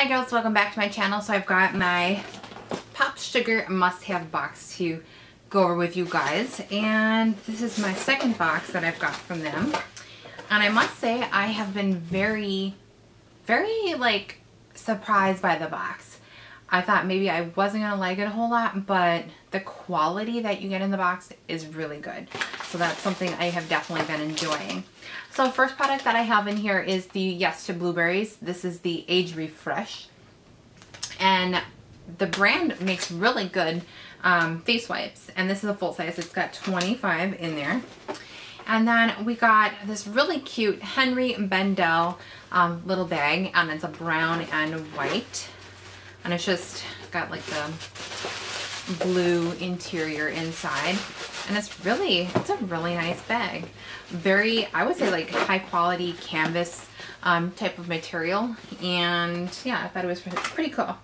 Hi girls, welcome back to my channel. So I've got my Pop Sugar must-have box to go over with you guys, and this is my second box that I've got from them. And I must say I have been very, very like surprised by the box. I thought maybe I wasn't gonna like it a whole lot, but the quality that you get in the box is really good. So that's something I have definitely been enjoying. So first product that I have in here is the Yes to Blueberries. This is the Age Refresh. And the brand makes really good face wipes. And this is a full size. It's got 25 in there. And then we got this really cute Henri Bendel little bag. And it's a brown and white. And it's just got like the blue interior inside, and it's a really nice bag. Very, I would say, like high quality canvas type of material, and yeah, I thought it was pretty cool.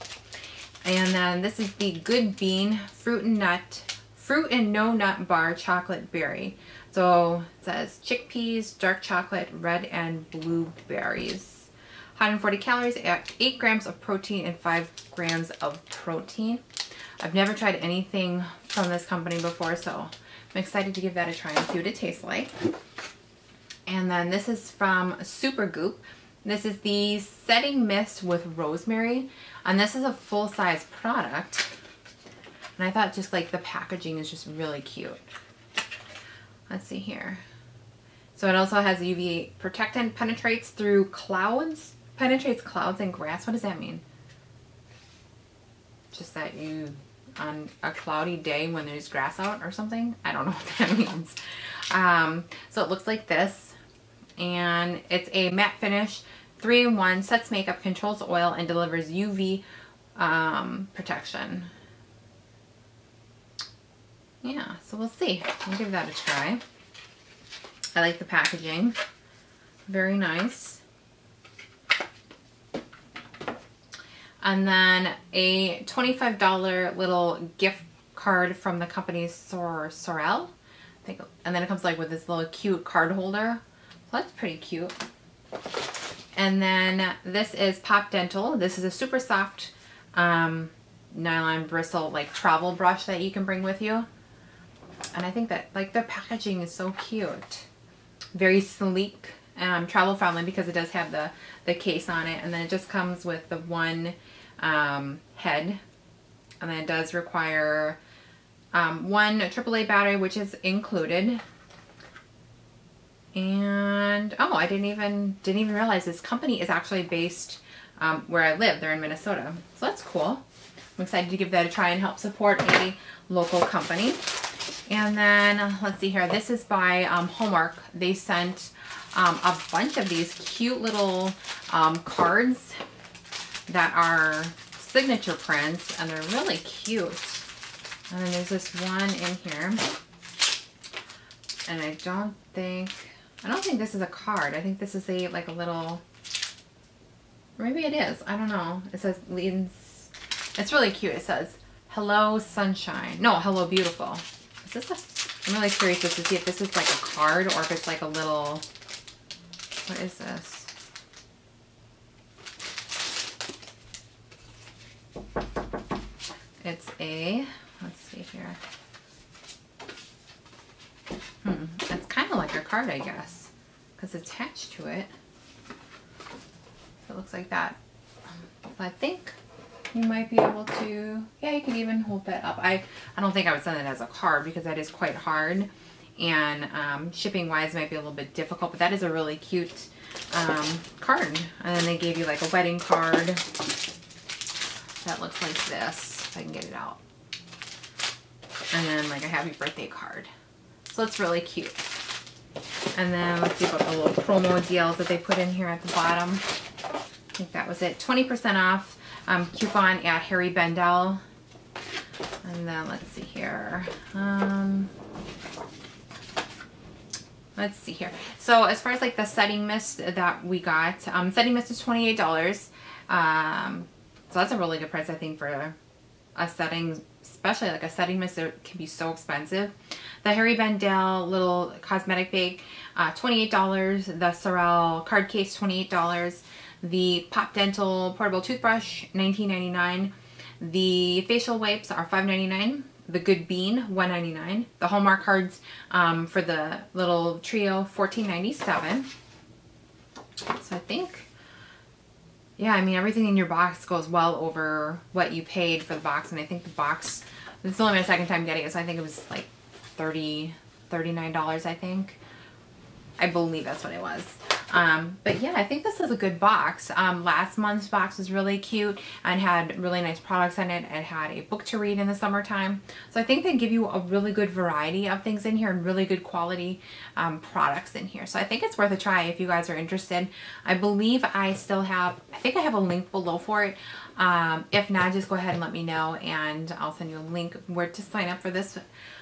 And then this is the Good Bean fruit and no nut bar chocolate berry. So it says chickpeas, dark chocolate, red and blueberries, 140 calories, 8 grams of protein and 5 grams of protein. I've never tried anything from this company before, so I'm excited to give that a try and see what it tastes like. And then this is from Super Goop. This is the Setting Mist with Rosemary, and this is a full-size product. And I thought just like the packaging is just really cute. Let's see here. So it also has UV protectant, penetrates clouds and grass. What does that mean? Just that you, on a cloudy day when there's grass out or something? I don't know what that means. So it looks like this, and it's a matte finish, 3-in-1, sets makeup, controls oil, and delivers UV protection. Yeah, so we'll see. I'll give that a try. I like the packaging. Very nice. And then a $25 little gift card from the company Sorel, I think. And then it comes like with this little cute card holder. So that's pretty cute. And then this is Pop Dental. This is a super soft nylon bristle like travel brush that you can bring with you. And I think that like the packaging is so cute. Very sleek, travel friendly because it does have the case on it. And then it just comes with the one head, and then it does require one AAA battery, which is included. And oh, I didn't even realize this company is actually based where I live. They're in Minnesota, so that's cool. I'm excited to give that a try and help support a local company. And then let's see here. This is by Hallmark. They sent a bunch of these cute little cards that are signature prints, and they're really cute. And then there's this one in here, and I don't think this is a card. I think this is a like a little, maybe it is, I don't know. It says it's really cute. It says hello sunshine, no, hello beautiful. Is this I'm really curious to see if this is like a card or if it's like a little, what is this? It's a, let's see here. It's kind of like a card, I guess, because it's attached to it. So it looks like that. I think you might be able to, yeah, you could even hold that up. I don't think I would send it as a card because that is quite hard. And shipping wise might be a little bit difficult, but that is a really cute card. And then they gave you like a wedding card that looks like this. I can get it out, and then like a happy birthday card. So it's really cute. And then let's see about the little promo deals that they put in here at the bottom. I think that was it. 20% off coupon at Henri Bendel. And then let's see here. Let's see here. So as far as like the setting mist that we got, setting mist is $28. So that's a really good price, I think, for a setting, especially like a setting mist that can be so expensive. The Henri Bendel little cosmetic bag, $28. The Sorel card case, $28. The Pop Dental Portable Toothbrush, $19.99. The facial wipes are $5.99. The Good Bean, $1.99. The Hallmark cards for the little trio, $14.97. So I think, yeah, I mean, everything in your box goes well over what you paid for the box. And I think the box, it's only my second time getting it, so I think it was like $39, I think. I believe that's what it was. But yeah, I think this is a good box. Last month's box was really cute and had really nice products in it. It had a book to read in the summertime. So I think they give you a really good variety of things in here and really good quality products in here. So I think it's worth a try if you guys are interested. I believe I still have, I think I have a link below for it. If not, just go ahead and let me know and I'll send you a link where to sign up for this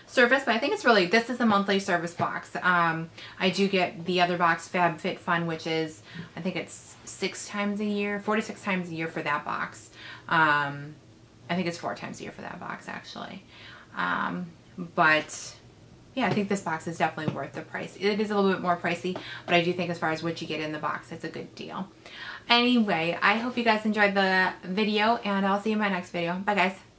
service. But I think it's really, this is a monthly service box. I do get the other box, Fab Fit Fun, which is, I think it's 4 to 6 times a year for that box. I think it's 4 times a year for that box, actually. But yeah, I think this box is definitely worth the price. It is a little bit more pricey, but I do think as far as what you get in the box, it's a good deal. Anyway, I hope you guys enjoyed the video, and I'll see you in my next video. Bye, guys.